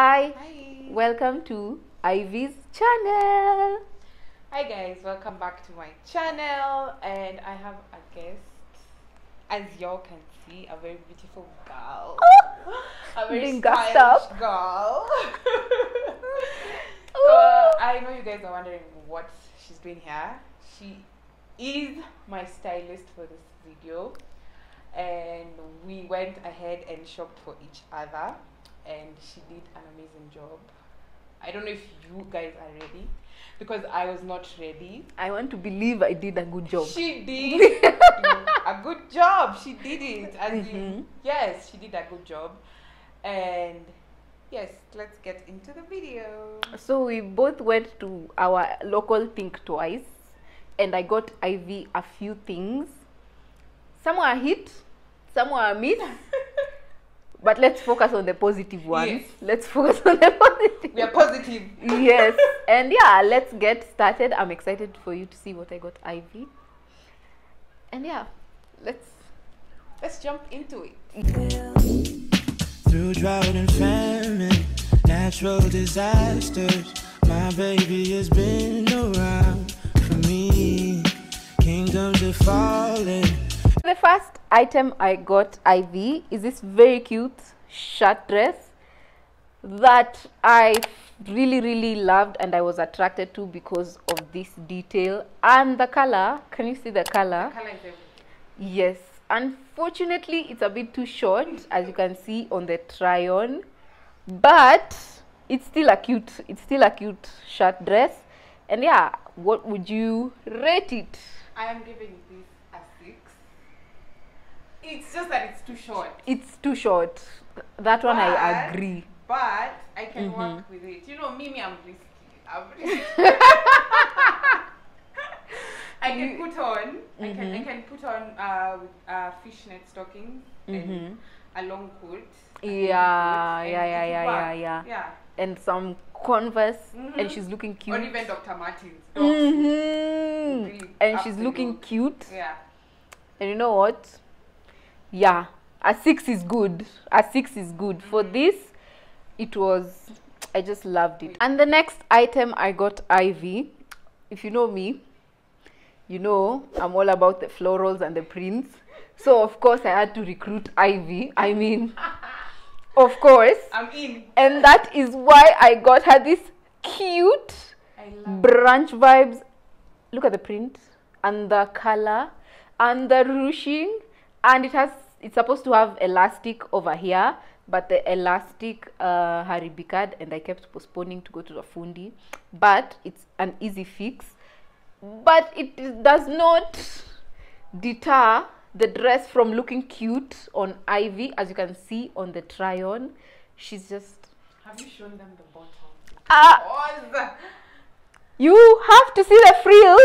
Hi, welcome to Ivy's channel. Hi guys, welcome back to my channel, and I have a guest. As y'all can see, a very beautiful girl, a very stylish girl. So I know you guys are wondering what she's doing here. She is my stylist for this video, and we went ahead and shopped for each other, and she did an amazing job. I don't know if you guys are ready, because I was not ready. I want to believe I did a good job. She did a good job. She did it. As in, yes, she did a good job. And yes, let's get into the video. So we both went to our local Think Twice, and I got Ivy a few things. Some were a hit, some were a miss. But let's focus on the positive ones. Yes. Let's focus on the positive. We are positive. Yes. And yeah, let's get started. I'm excited for you to see what I got Ivy. And yeah, let's jump into it. Through drought and famine, natural disasters, my baby has been around for me. Kingdoms are falling. The first item I got Ivy is this very cute shirt dress that I really loved, and I was attracted to because of this detail and the color. Can you see the color? The color is everything. Yes, unfortunately it's a bit too short, as you can see on the try on, but it's still a cute shirt dress. And yeah, what would you rate it? I am giving this. It's just that it's too short. It's too short. That one, but I agree. But I can work with it. You know, Mimi, I'm risky. I can put on fishnet stockings and a long coat. Yeah. And some Converse, and she's looking cute. Or even Dr. Martens. Really, and she's looking cute. Yeah. And you know what? Yeah, a 6 is good. A 6 is good. For this, it was, I just loved it. And the next item I got Ivy, if you know me, you know I'm all about the florals and the prints. So of course I had to recruit Ivy. I mean, of course. I'm in. And that is why I got her this cute brunch vibes. Look at the print and the color and the ruching. And it's supposed to have elastic over here, but the elastic haribikad, and I kept postponing to go to the fundi. But it's an easy fix, but it does not deter the dress from looking cute on Ivy. As you can see on the try on, she's just... Have you shown them the bottom? You have to see the frills.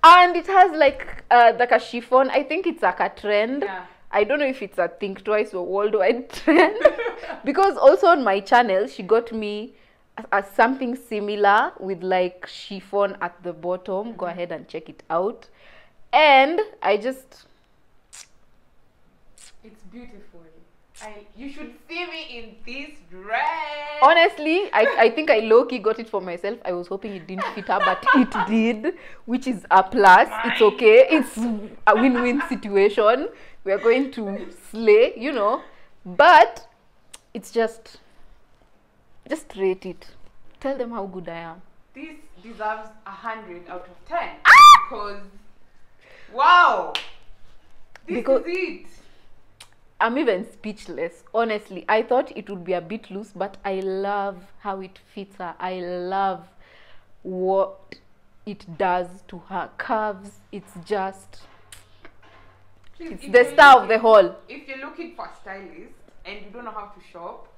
And it has like a chiffon. I think it's like a trend. Yeah. I don't know if it's a Think Twice or worldwide trend. Because also on my channel, she got me a something similar with like chiffon at the bottom. Go ahead and check it out. And I just... It's beautiful. You should see me in this dress. Honestly, I think I low-key got it for myself. I was hoping it didn't fit her, but it did, which is a plus. It's okay. It's a win-win situation. We are going to slay, you know. But it's just rate it. Tell them how good I am. This deserves 100 out of 10. Because wow, this is it. I'm even speechless, honestly. I thought it would be a bit loose, but I love how it fits her. I love what it does to her curves. It's just... Please, it's the star of the haul. If you're looking for a stylist and you don't know how to shop,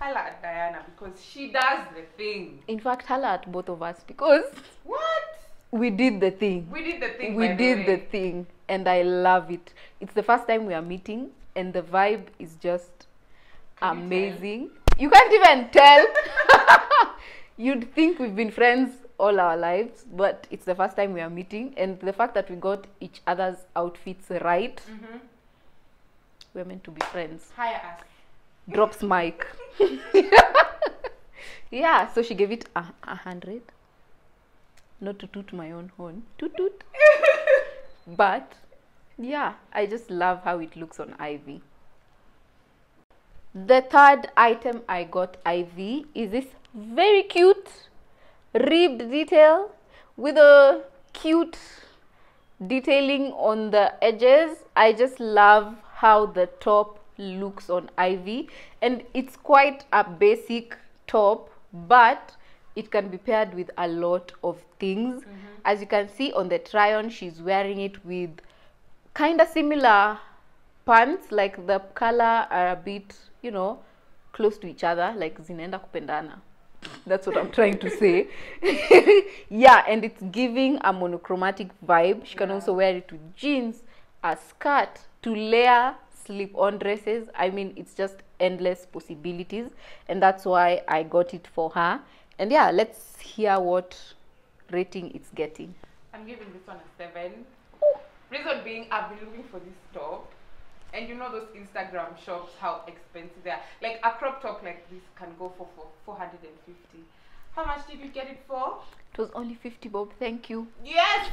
holla at Diana, because she does the thing. In fact, holla at both of us, because... What? We did the thing. We did the thing. We did the thing, and I love it. It's the first time we are meeting, and the vibe is just amazing. You can't even tell. You'd think we've been friends all our lives, but it's the first time we are meeting, and the fact that we got each other's outfits right, we're meant to be friends. Hire us. Drops mic. Yeah, so she gave it 100. Not to toot my own horn. Toot toot. But, yeah, I just love how it looks on Ivy. The third item I got Ivy is this very cute ribbed detail with a cute detailing on the edges. I just love how the top looks on Ivy, and it's quite a basic top, but it can be paired with a lot of things. Mm-hmm. As you can see on the try-on, she's wearing it with kind of similar pants, like the color are a bit, you know, close to each other, like zinaenda kupendana. That's what I'm trying to say. Yeah, and it's giving a monochromatic vibe. She can also wear it with jeans, a skirt, to layer slip-on dresses. I mean, it's just endless possibilities, and that's why I got it for her. And yeah, let's hear what rating it's getting. I'm giving this one a 7. Ooh. Reason being, I've been looking for this top. And you know those Instagram shops, how expensive they are. Like a crop top like this can go for 450. How much did you get it for? It was only 50 bob, thank you. Yes!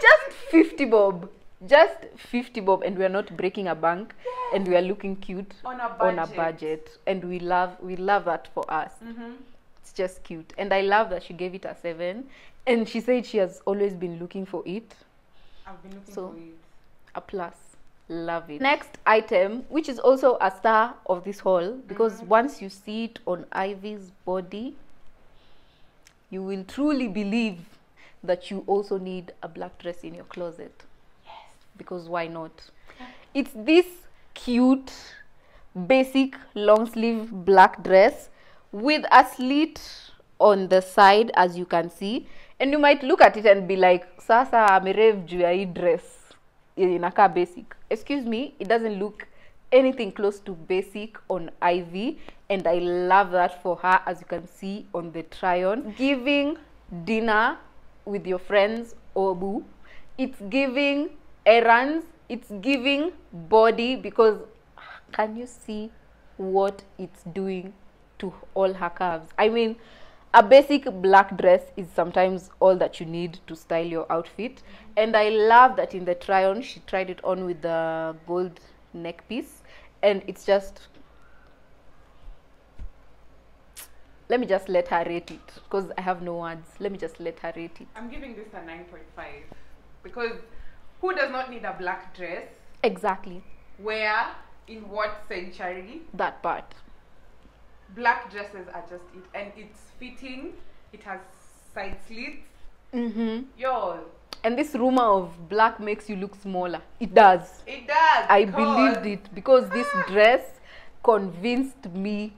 Just 50 bob. Just 50 bob, and we are not breaking a bank. Yes. And we are looking cute on a budget. And we love that for us. Mm-hmm. It's just cute. And I love that she gave it a 7. And she said she has always been looking for it. I've been looking for it. A plus. Love it. Next item, which is also a star of this haul, because once you see it on Ivy's body, you will truly believe that you also need a black dress in your closet. Yes. Because why not? It's this cute, basic long sleeve black dress with a slit on the side, as you can see. And you might look at it and be like, sasa amerave jua dress. Inaka basic. Excuse me, it doesn't look anything close to basic on Ivy, and I love that for her, as you can see on the try-on. Giving dinner with your friends, obu. It's giving errands. It's giving body, because can you see what it's doing to all her curves? I mean, a basic black dress is sometimes all that you need to style your outfit. And I love that in the try-on, she tried it on with the gold neck piece. And it's just... Let me just let her rate it, because I have no words. Let me just let her rate it. I'm giving this a 9.5. Because who does not need a black dress? Exactly. Where? In what century? That part. Black dresses are just it, and it's fitting. It has side slits. Y'all. And this rumor of black makes you look smaller. It does. It does. I believed it, because this dress convinced me.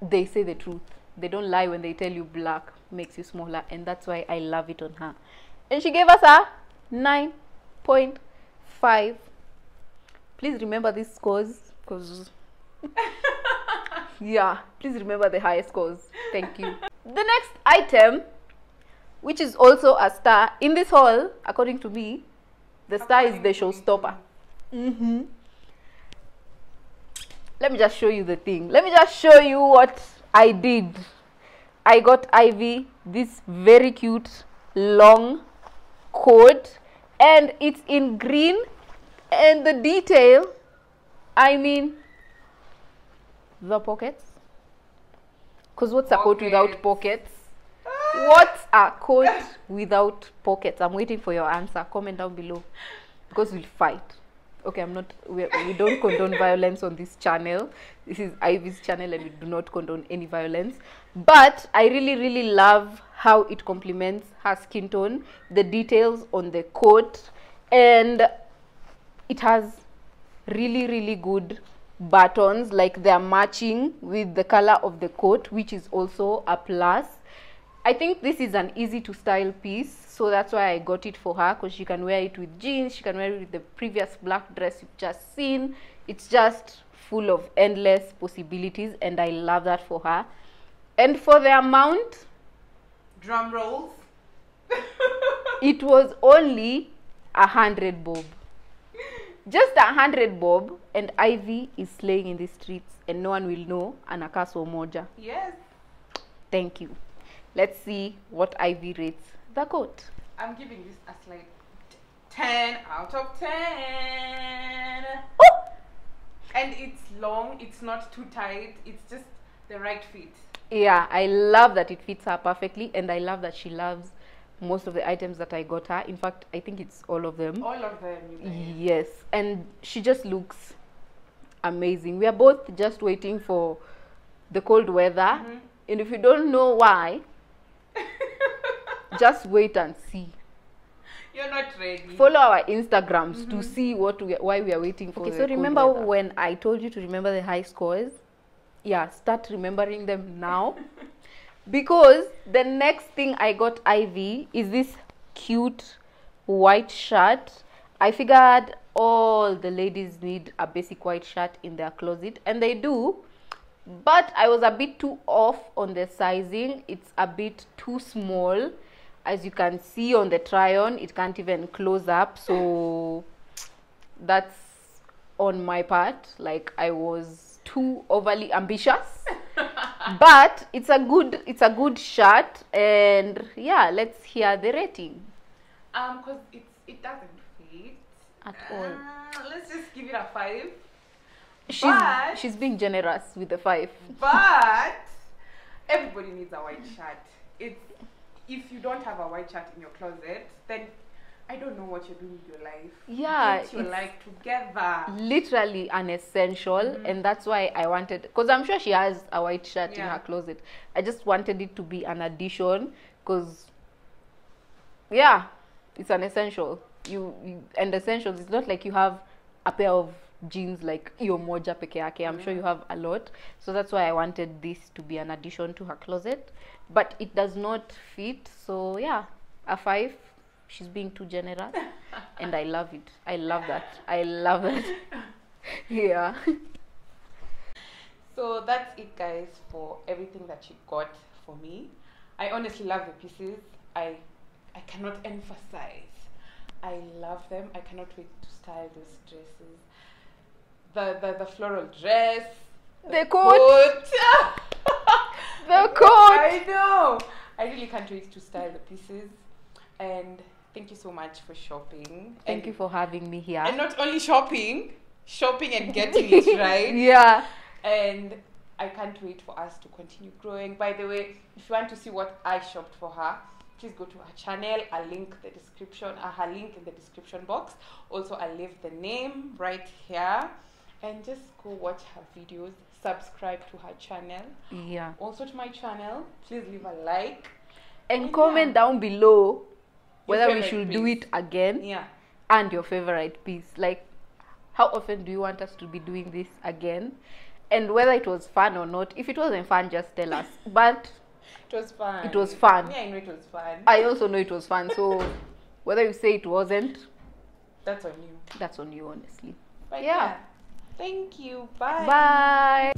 They say the truth. They don't lie when they tell you black makes you smaller, and that's why I love it on her. And she gave us a 9.5. Please remember these scores, because... Yeah, please remember the high scores. Thank you. The next item, which is also a star in this haul, according to me, the star is the showstopper. Let me just show you the thing. Let me just show you what I did. I got Ivy this very cute long coat, and it's in green, and the detail, I mean... The pockets, because what's a coat without pockets? What's a coat without pockets? I'm waiting for your answer. Comment down below, because we'll fight. Okay, I'm not, we don't condone violence on this channel. This is Ivy's channel, and we do not condone any violence. But I really love how it complements her skin tone, the details on the coat, and it has really good buttons, like they're matching with the color of the coat, which is also a plus. I think this is an easy to style piece, so that's why I got it for her, because she can wear it with jeans, she can wear it with the previous black dress you've just seen. It's just full of endless possibilities, and I love that for her. And for the amount, drum rolls, it was only 100 bob. Just 100 bob. And Ivy is slaying in the streets and no one will know anakaso moja. Yes. Thank you. Let's see what Ivy rates the coat. I'm giving this a slight 10 out of 10. Oh! And it's long, it's not too tight, it's just the right fit. Yeah, I love that it fits her perfectly, and I love that she loves most of the items that I got her. In fact, I think it's all of them. All of them, you guys. Yes, and she just looks amazing. We are both just waiting for the cold weather. Mm-hmm. And if you don't know why, just wait and see. You're not ready. Follow our Instagrams to see what why we are waiting for. Okay, so remember when I told you to remember the high scores? Yeah, start remembering them now. Because the next thing I got Ivy is this cute white shirt. I figured all the ladies need a basic white shirt in their closet, and they do. But I was a bit too off on the sizing. It's a bit too small. As you can see on the try-on, it can't even close up. So that's on my part. Like, I was too overly ambitious. But it's a good shirt, and yeah, let's hear the rating. Because it doesn't fit at all. Let's just give it a 5. She's being generous with the 5. But everybody needs a white shirt. If you don't have a white shirt in your closet, then I don't know what you're doing with your life. Yeah, get your life together. Literally an essential, and that's why I wanted, because I'm sure she has a white shirt in her closet. I just wanted it to be an addition, because yeah, it's an essential. You and essentials. It's not like you have a pair of jeans like your moja peke yake. I'm sure you have a lot, so that's why I wanted this to be an addition to her closet. But it does not fit, so yeah, a 5. She's being too generous, and I love it. I love that. Yeah. So that's it, guys, for everything that she got for me. I honestly love the pieces. I cannot emphasize. I love them. I cannot wait to style those dresses. The floral dress. The coat. The coat. I know. I really can't wait to style the pieces. And thank you so much for shopping. Thank you for having me here. And not only shopping and getting it right. Yeah. And I can't wait for us to continue growing. By the way, if you want to see what I shopped for her, please go to her channel. Her link in the description box. Also, I'll leave the name right here. And just go watch her videos. Subscribe to her channel. Yeah. Also to my channel. Please leave a like. And comment down below whether we should do it again, and your favorite piece. Like, how often do you want us to be doing this again? And whether it was fun or not. If it wasn't fun, just tell us. But it was fun. It was fun. Yeah, I know it was fun. I also know it was fun. So whether you say it wasn't, that's on you. That's on you, honestly. But yeah. Thank you. Bye. Bye.